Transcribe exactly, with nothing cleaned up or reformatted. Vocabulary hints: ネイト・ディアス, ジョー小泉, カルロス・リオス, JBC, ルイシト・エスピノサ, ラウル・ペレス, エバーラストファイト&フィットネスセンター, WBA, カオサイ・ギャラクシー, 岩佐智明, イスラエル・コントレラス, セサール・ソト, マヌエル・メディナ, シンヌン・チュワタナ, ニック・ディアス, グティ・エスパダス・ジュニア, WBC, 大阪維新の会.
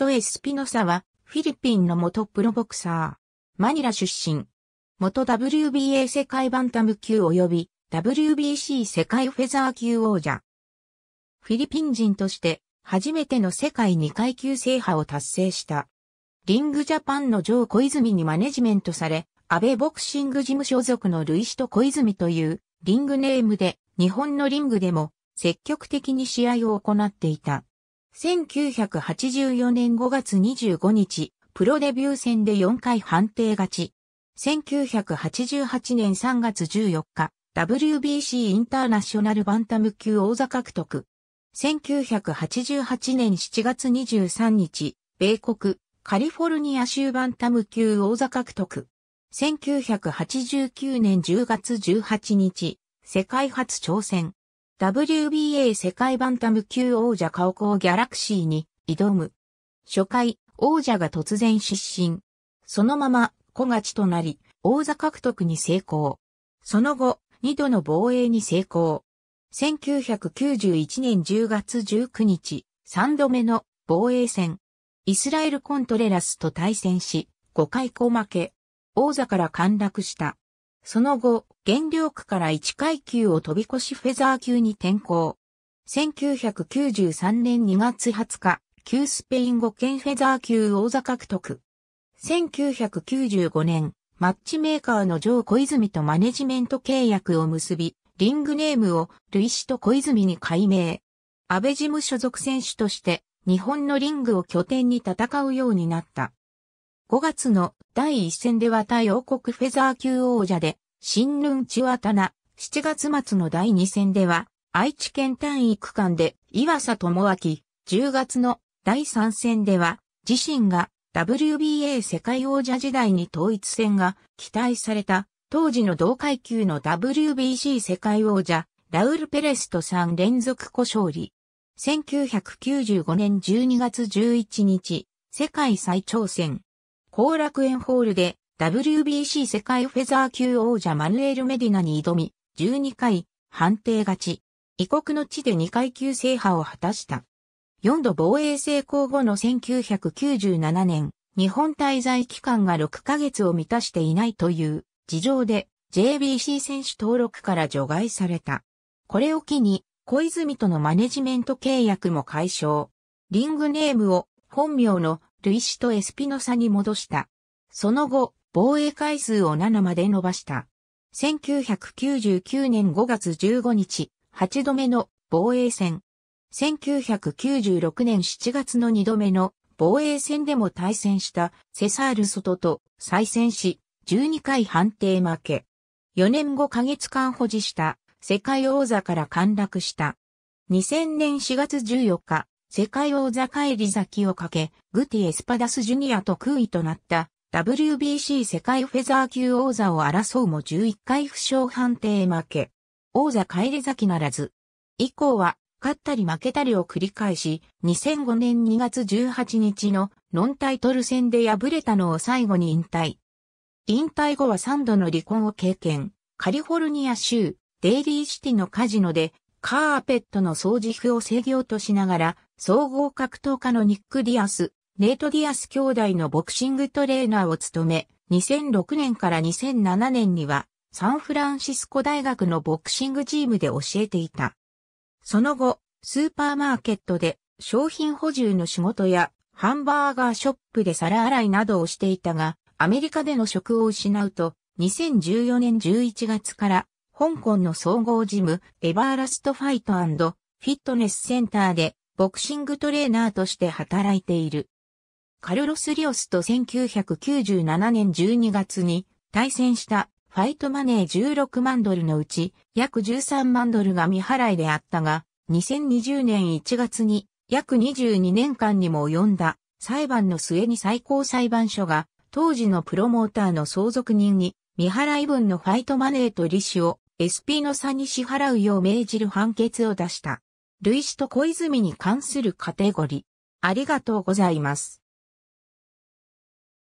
ト・エスピノサは、フィリピンの元プロボクサー。マニラ出身。元 ダブリュービーエー 世界バンタム級及び ダブリュービーシー 世界フェザー級王者。フィリピン人として、初めての世界にかい級制覇を達成した。リングジャパンのジョー小泉にマネジメントされ、安倍ボクシング事務所属のルイシト小泉というリングネームで日本のリングでも積極的に試合を行っていた。せんきゅうひゃくはちじゅうよねんごがつにじゅうごにち、プロデビュー戦でよんかい判定勝ち。せんきゅうひゃくはちじゅうはちねんさんがつじゅうよっか、ダブリュービーシー インターナショナルバンタム級王座獲得。せんきゅうひゃくはちじゅうはちねんしちがつにじゅうさんにち、米国、カリフォルニア州バンタム級王座獲得。せんきゅうひゃくはちじゅうきゅうねんじゅうがつじゅうはちにち、世界初挑戦。ダブリュービーエー 世界バンタム級王者カオコーギャラクシーに挑む。初回、王者が突然失神。そのまま、小勝ちとなり、王座獲得に成功。その後、にどの防衛に成功。せんきゅうひゃくきゅうじゅういちねんじゅうがつじゅうくにち、さんどめの防衛戦。イスラエルコントレラスと対戦し、ごかい小負け。王座から陥落した。その後、減量区からいっかい級を飛び越しフェザー級に転向。せんきゅうひゃくきゅうじゅうさんねんにがつはつか、旧スペイン語圏フェザー級王座獲得。せんきゅうひゃくきゅうじゅうごねん、マッチメーカーのジョー小泉とマネジメント契約を結び、リングネームをルイシト小泉に改名。安倍事務所属選手として、日本のリングを拠点に戦うようになった。ごがつの第一戦では対王国フェザー級王者で、シンヌンチュアタナ、しちがつ末の第二戦では、愛知県単位区間で岩佐智明、じゅうがつの第三戦では、自身が ダブリュービーエー 世界王者時代に統一戦が期待された、当時の同階級の ダブリュービーシー 世界王者、ラウル・ペレスとさんれんぞく小勝利。せんきゅうひゃくきゅうじゅうごねんじゅうにがつじゅういちにち、世界再挑戦。後楽園ホールで ダブリュービーシー 世界フェザー級王者マヌエル・メディナに挑み、じゅうにかい判定勝ち。異国の地でにかい級制覇を果たした。よんど防衛成功後のせんきゅうひゃくきゅうじゅうななねん、日本滞在期間がろっかげつを満たしていないという事情で ジェイビーシー 選手登録から除外された。これを機に小泉とのマネジメント契約も解消。リングネームを本名のルイシト・エスピノサに戻した。その後、防衛回数をななまで伸ばした。せんきゅうひゃくきゅうじゅうきゅうねんごがつじゅうごにち、はちどめの防衛戦。せんきゅうひゃくきゅうじゅうろくねんしちがつのにどめの防衛戦でも対戦したセサール・ソトと再戦し、じゅうにかい判定負け。よねんごかげつかん保持した世界王座から陥落した。にせんねんしがつじゅうよっか、世界王座返り咲きをかけ、グティ・エスパダス・ジュニアと空位となった ダブリュービーシー 世界フェザー級王座を争うもじゅういっかい負傷判定負け。王座返り咲きならず。以降は、勝ったり負けたりを繰り返し、にせんごねんにがつじゅうはちにちのノンタイトル戦で敗れたのを最後に引退。引退後はさんどの離婚を経験。カリフォルニア州、デイリーシティのカジノで、カーペットの掃除婦を制御としながら、総合格闘家のニック・ディアス、ネイト・ディアス兄弟のボクシングトレーナーを務め、にせんろくねんからにせんななねんにはサンフランシスコ大学のボクシングチームで教えていた。その後、スーパーマーケットで商品補充の仕事やハンバーガーショップで皿洗いなどをしていたが、アメリカでの職を失うと、にせんじゅうよねんじゅういちがつから香港の総合ジムエバーラストファイト&フィットネスセンターで、ボクシングトレーナーとして働いている。カルロス・リオスとせんきゅうひゃくきゅうじゅうななねんじゅうにがつに対戦したファイトマネーじゅうろくまんドルのうち約じゅうさんまんドルが未払いであったが、にせんにじゅうねんいちがつに約にじゅうにねんかんにも及んだ裁判の末に最高裁判所が当時のプロモーターの相続人に未払い分のファイトマネーと利子をエスピノサに支払うよう命じる判決を出した。ルイシト小泉に関するカテゴリー。ありがとうございます。